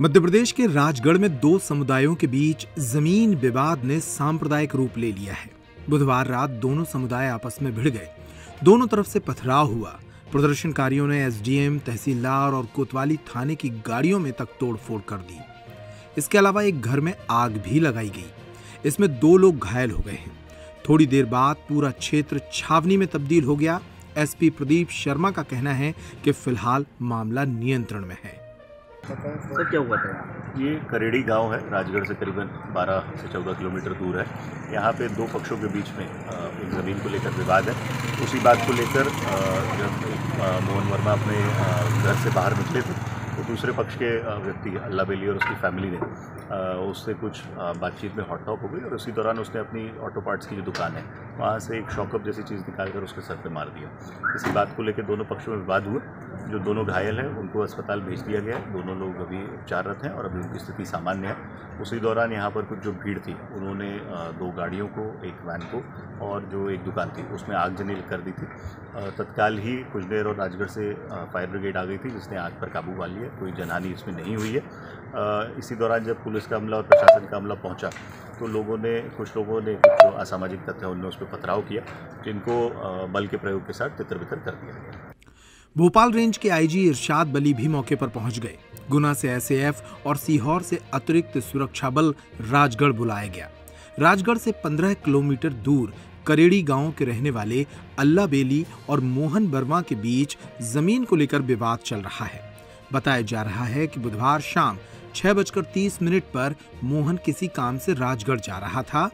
मध्य प्रदेश के राजगढ़ में दो समुदायों के बीच जमीन विवाद ने सांप्रदायिक रूप ले लिया है। बुधवार रात दोनों समुदाय आपस में भिड़ गए। दोनों तरफ से पथराव हुआ। प्रदर्शनकारियों ने एसडीएम, तहसीलदार और कोतवाली थाने की गाड़ियों में तक तोड़फोड़ कर दी। इसके अलावा एक घर में आग भी लगाई गई। इसमें दो लोग घायल हो गए हैं। थोड़ी देर बाद पूरा क्षेत्र छावनी में तब्दील हो गया। एसपी प्रदीप शर्मा का कहना है कि फिलहाल मामला नियंत्रण में है। सर, क्या हुआ था? ये करेड़ी गांव है, राजगढ़ से करीबन 12 से 14 किलोमीटर दूर है। यहाँ पे दो पक्षों के बीच में एक ज़मीन को लेकर विवाद है। उसी बात को लेकर जब मोहन वर्मा अपने घर से बाहर निकले थे तो दूसरे पक्ष के व्यक्ति अल्लाबेली और उसकी फैमिली ने उससे कुछ बातचीत में हॉट टॉक हो गई और उसी दौरान उसने अपनी ऑटो पार्ट्स की जो दुकान है वहाँ से एक शॉकअप जैसी चीज़ निकाल कर उसके सर पे मार दिया। इसी बात को लेकर दोनों पक्षों में विवाद हुए। जो दोनों घायल हैं उनको अस्पताल भेज दिया गया है। दोनों लोग अभी उपचाररत हैं और अभी उनकी स्थिति सामान्य है। उसी दौरान यहाँ पर कुछ जो भीड़ थी उन्होंने दो गाड़ियों को, एक वैन को और जो एक दुकान थी उसमें आगजनी कर दी थी। तत्काल ही कुछ देर और राजगढ़ से फायर ब्रिगेड आ गई थी जिसने आग पर काबू पा लिया। कोई जनहानि इसमें नहीं हुई है। इसी दौरान जब पुलिस का अमला और प्रशासन का अमला पहुँचा तो कुछ लोगों ने जो असामाजिक तत्व है उनने उस पर पथराव किया, जिनको बल के प्रयोग के साथ तितर बितर कर दिया गया। भोपाल रेंज के आईजी इरशाद बली भी मौके पर पहुंच गए। गुना से एसएएफ और सीहोर से अतिरिक्त सुरक्षा बल राजगढ़ बुलाया गया। राजगढ़ से 15 किलोमीटर दूर करेड़ी गांव के रहने वाले अल्लाबेली और मोहन वर्मा के बीच जमीन को लेकर विवाद चल रहा है। बताया जा रहा है कि बुधवार शाम 6:30 पर मोहन किसी काम से राजगढ़ जा रहा था।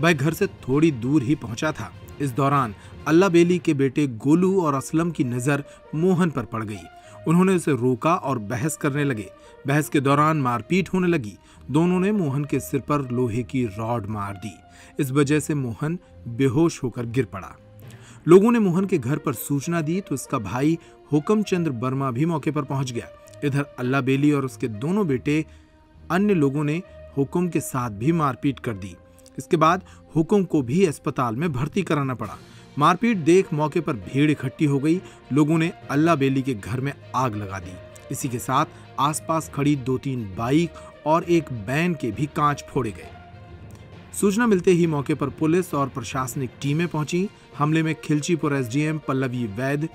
वह घर से थोड़ी दूर ही पहुंचा था। इस दौरान अल्लाबेली के बेटे गोलू और असलम की नज़र मोहन पर पड़ गई। उन्होंने उसे रोका और बहस करने लगे। बहस के दौरान मारपीट होने लगी। दोनों ने मोहन के सिर पर लोहे की रॉड मार दी। इस वजह से मोहन बेहोश होकर गिर पड़ा। लोगों ने मोहन के घर पर सूचना दी तो उसका भाई हुक्म चंद्र वर्मा भी मौके पर पहुंच गया। इधर अल्लाबेली और उसके दोनों बेटे अन्य लोगों ने हुक्म के साथ भी मारपीट कर दी। इसके बाद हुक्म को भी अस्पताल में भर्ती कराना पड़ा। मारपीट देख मौके पर भीड़ इकट्ठी हो गई। लोगों ने अल्लाबेली के घर में आग लगा दी। इसी के साथ आसपास खड़ी 2-3 बाइक और एक वैन के भी कांच फोड़े गए। सूचना मिलते ही मौके पर पुलिस और प्रशासनिक टीमें पहुंची। हमले में खिलचीपुर एसडीएम पल्लवी वैद,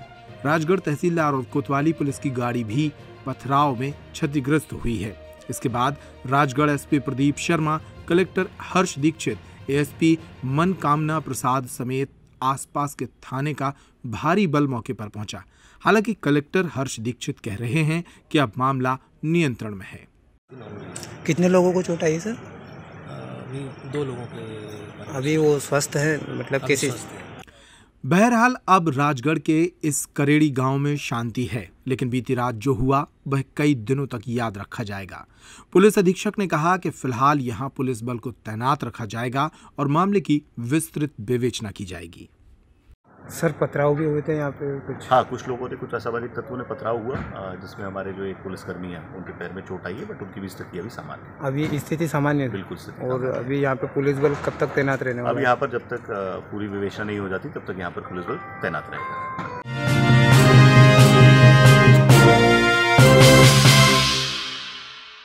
राजगढ़ तहसीलदार और कोतवाली पुलिस की गाड़ी भी पथराव में क्षतिग्रस्त हुई है। इसके बाद Rajgarh SP Pradeep Sharma, collector Harsh Dikshit, SP मन कामना प्रसाद समेत आसपास के थाने का भारी बल मौके पर पहुंचा। हालांकि कलेक्टर हर्ष दीक्षित कह रहे हैं कि अब मामला नियंत्रण में है। कितने लोगों को चोट आई सर? अभी 2 लोगों के, अभी वो स्वस्थ है, मतलब किसी। बहरहाल अब राजगढ़ के इस करेड़ी गांव में शांति है, लेकिन बीती रात जो हुआ वह कई दिनों तक याद रखा जाएगा। पुलिस अधीक्षक ने कहा कि फिलहाल यहां पुलिस बल को तैनात रखा जाएगा और मामले की विस्तृत विवेचना की जाएगी। सर, पथराव भी हुए थे यहाँ पे कुछ? हाँ, कुछ लोगों ने, कुछ असामाजिक तत्वों ने पथराव हुआ जिसमें हमारे जो एक पुलिसकर्मी है उनके पैर में चोट आई है, बट उनकी भी स्थिति अभी सामान्य है। अभी स्थिति सामान्य है, बिल्कुल। और अभी यहाँ पे पुलिस बल कब तक तैनात रहने वाला? अब यहाँ पर जब तक पूरी विवेचना नहीं हो जाती तब तक यहाँ पर पुलिस बल तैनात रहेगा।